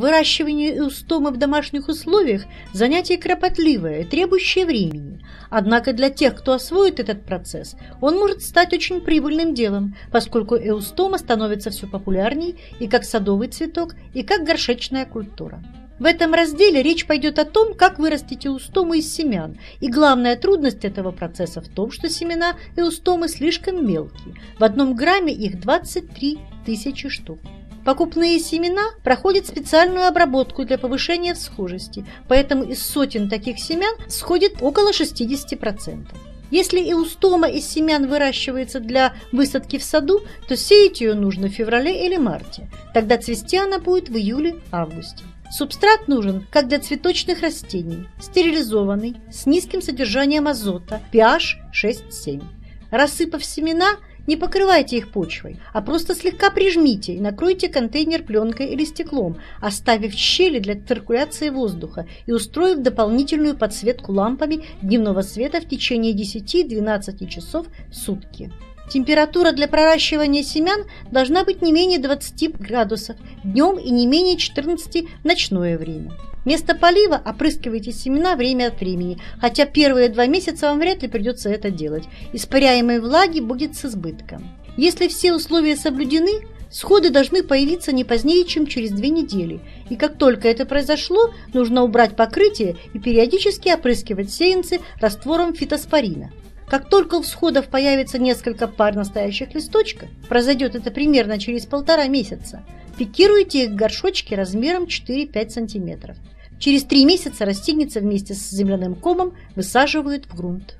Выращивание эустомы в домашних условиях – занятие кропотливое, требующее времени. Однако для тех, кто освоит этот процесс, он может стать очень прибыльным делом, поскольку эустома становится все популярней и как садовый цветок, и как горшечная культура. В этом разделе речь пойдет о том, как вырастить эустому из семян, и главная трудность этого процесса в том, что семена эустомы слишком мелкие, в одном грамме их 23 тысячи штук. Покупные семена проходят специальную обработку для повышения всхожести, поэтому из сотен таких семян всходит около 60%. Если эустома из семян выращивается для высадки в саду, то сеять ее нужно в феврале или марте, тогда цвести она будет в июле-августе. Субстрат нужен как для цветочных растений, стерилизованный, с низким содержанием азота, pH 6-7. Рассыпав семена, не покрывайте их почвой, а просто слегка прижмите и накройте контейнер пленкой или стеклом, оставив щели для циркуляции воздуха и устроив дополнительную подсветку лампами дневного света в течение 10-12 часов в сутки. Температура для проращивания семян должна быть не менее 20 градусов днем и не менее 14 в ночное время. Вместо полива опрыскивайте семена время от времени, хотя первые 2 месяца вам вряд ли придется это делать. Испаряемой влаги будет с избытком. Если все условия соблюдены, сходы должны появиться не позднее, чем через 2 недели. И как только это произошло, нужно убрать покрытие и периодически опрыскивать сеянцы раствором фитоспорина. Как только у всходов появится несколько пар настоящих листочков, произойдет это примерно через 1,5 месяца, пикируйте их в горшочки размером 4-5 см. Через 3 месяца растеница вместе с земляным комом высаживают в грунт.